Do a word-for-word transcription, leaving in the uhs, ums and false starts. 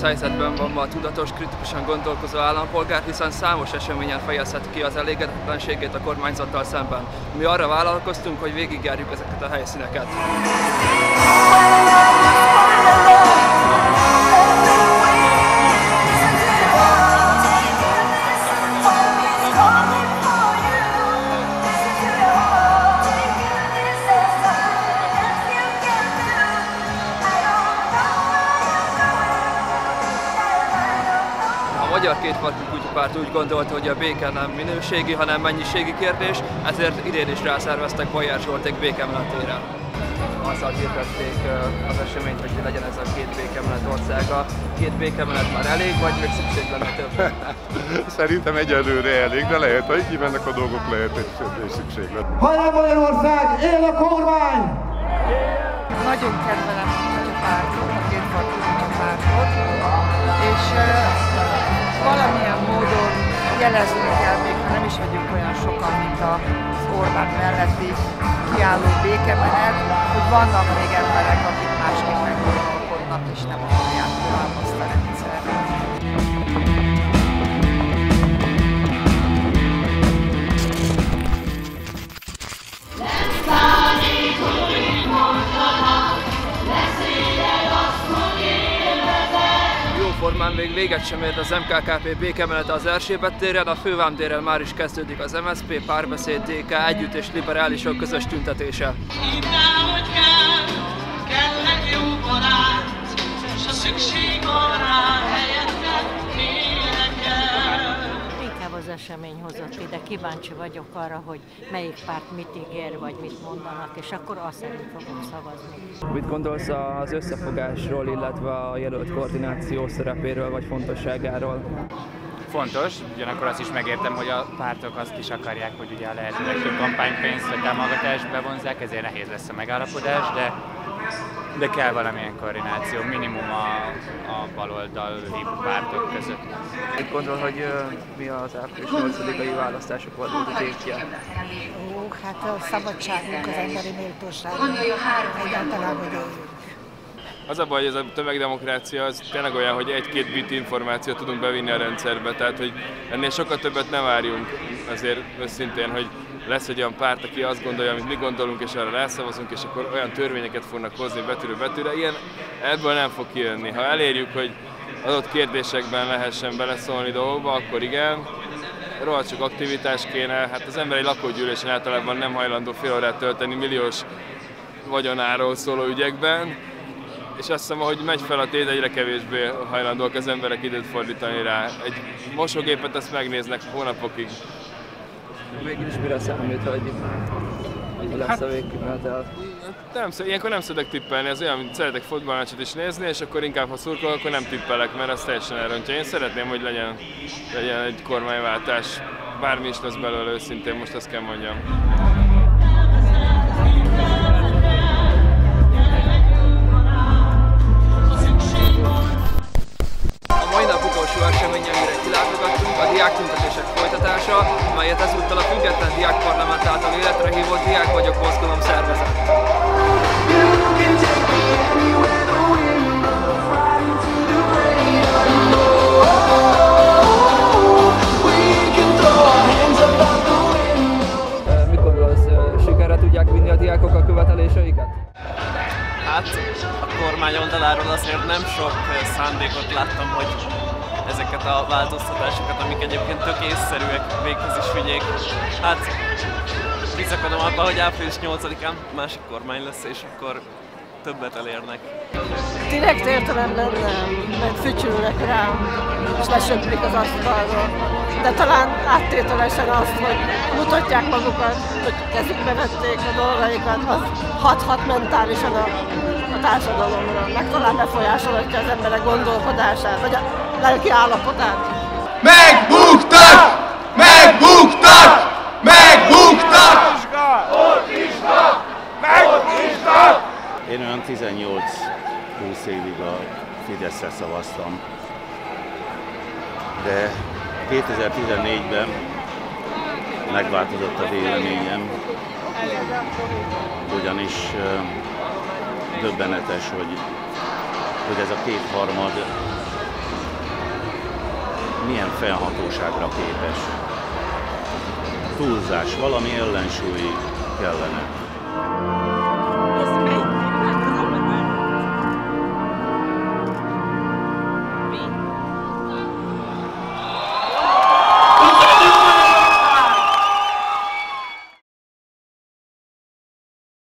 nehéz helyzetben van ma a tudatos, kritikusan gondolkozó állampolgár, hiszen számos eseményen fejezhet ki az elégedetlenségét a kormányzattal szemben. Mi arra vállalkoztunk, hogy végigjárjuk ezeket a helyszíneket. A magyar Kétfarkú Kutyapárt úgy gondolta, hogy a béke nem minőségi, hanem mennyiségi kérdés, ezért idén is rászerveztek Bajár Zsolték békemenetére. Azzal hirdették az eseményt, hogy legyen ez a két békemenet országa. Két békemenet már elég, vagy még szükség lenne több? Szerintem egyelőre elég, de lehet, hogy így mennek a dolgok, lehet, hogy szükség lenne. Hajrá Magyarország! Él a kormány! Nagyon kedvelem a Kutyapártot, a Kétfarkú Kutyapártot, és valamilyen módon jelezni kell, még ha nem is vagyunk olyan sokan, mint az Orbán melletti kiálló békemenet, hogy vannak még emberek, akik másképp meggondolkodnak és nem akarják tovább azt a rendszert. Formán még véget sem ért az em ká ká pé békemenete az Erzsébet téren, a Fővám téren már is kezdődik az em es zé pé, Párbeszéd, dé ká, Együtt és liberálisok közös tüntetése. Inkább az esemény hozott ide, kíváncsi vagyok arra, hogy melyik párt mit ígér, vagy mit mondanak, és akkor azt szerint fogok szavazni. Mit gondolsz az összefogásról, illetve a jelölt koordináció szerepéről, vagy fontosságáról? Fontos, ugyanakkor azt is megértem, hogy a pártok azt is akarják, hogy ugye a lehető legtöbb kampánypénzt vagy támogatást bevonzák, ezért nehéz lesz a megállapodás, de, de kell valamilyen koordináció, minimum a, a baloldal lévő pártok között. Mit gondol, hogy uh, mi az április nyolcadikai választások volt a tétje? Ó, hát a szabadságunk, az emberi méltóságunk, egyáltalán, hogy éljük. Az a baj, hogy ez a tömegdemokrácia az tényleg olyan, hogy egy-két bit információt tudunk bevinni a rendszerbe, tehát hogy ennél sokkal többet ne várjunk azért őszintén, hogy lesz egy olyan párt, aki azt gondolja, amit mi gondolunk, és arra rászavazunk, és akkor olyan törvényeket fognak hozni betűről betűre, ilyen ebből nem fog kijönni. Ha elérjük, hogy adott kérdésekben lehessen beleszólni dolgokba, akkor igen, rohadt sok aktivitás kéne, hát az ember egy lakógyűlésen általában nem hajlandó fél órát tölteni milliós vagyonáról szóló ügyekben, és azt hiszem, ahogy megy fel a tét, egyre kevésbé hajlandóak az emberek időt fordítani rá. Egy mosógépet azt megnéznek hónapokig. Mégis mire számít, hogy lesz a végkimenetel? Nem, ilyenkor nem szeretek tippelni, ez olyan, mint szeretek futballmeccset is nézni, és akkor inkább, ha szurkolok, akkor nem tippelek, mert az teljesen elrontja. Én szeretném, hogy legyen, legyen egy kormányváltás, bármi is lesz belőle őszintén, most azt kell mondjam. Melyet ezúttal a Független Diákparlament által életre hívott Diák vagyok mozgalom szervezet. Hát a kormány oldaláról azért nem sok szándékot láttam, hogy ezeket a változtatásokat, amik egyébként tök észszerűek, véghez is vigyék. Hát bizakodom abban, hogy április nyolcadikán másik kormány lesz, és akkor többet elérnek. Direkt értelemben nem, mert fütyülnek rám, és lesöplik az asztalról. De talán áttételesen azt, hogy mutatják magukat, hogy kezükbe vették a dolgaikat, az hat-hat mentálisan a, a társadalomra, meg talán befolyásolhatja az emberek gondolkodását, vagy a lelki állapotát. Megbuktak! Megbuktak! Megbuktak! Ott is van! Ott is van! Én olyan tizennyolc-húsz évig a Fideszre szavaztam, de kétezer-tizennégyben megváltozott a véleményem, ugyanis döbbenetes, hogy, hogy ez a kétharmad milyen felhatóságra képes. Túlzás, valami ellensúlyi kellene.